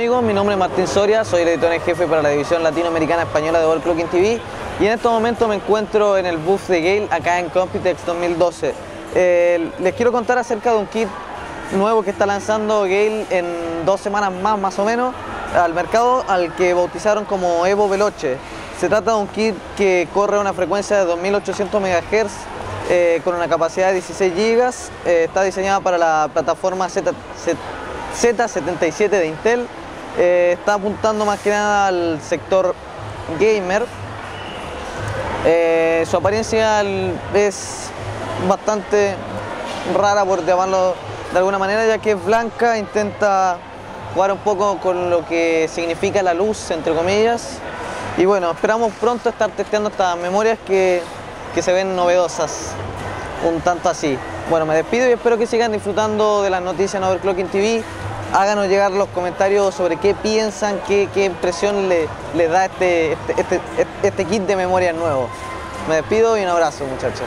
amigos, mi nombre es Martín Soria, soy el editor en jefe para la división latinoamericana española de OverClocking TV y en estos momentos me encuentro en el booth de GeIL acá en Computex 2012. Les quiero contar acerca de un kit nuevo que está lanzando GeIL en 2 semanas más o menos al mercado, al que bautizaron como Evo Veloce. Se trata de un kit que corre a una frecuencia de 2800 MHz con una capacidad de 16 GB, está diseñada para la plataforma Z77 de Intel, está apuntando más que nada al sector gamer. Su apariencia es bastante rara, por llamarlo de alguna manera, ya que es blanca, intenta jugar un poco con lo que significa la luz, entre comillas, y bueno, esperamos pronto estar testeando estas memorias que se ven novedosas, un tanto así. Bueno, me despido y espero que sigan disfrutando de las noticias en OverClocking TV. Háganos llegar los comentarios sobre qué piensan, qué impresión les da este kit de memorias nuevo. Me despido y un abrazo, muchachos.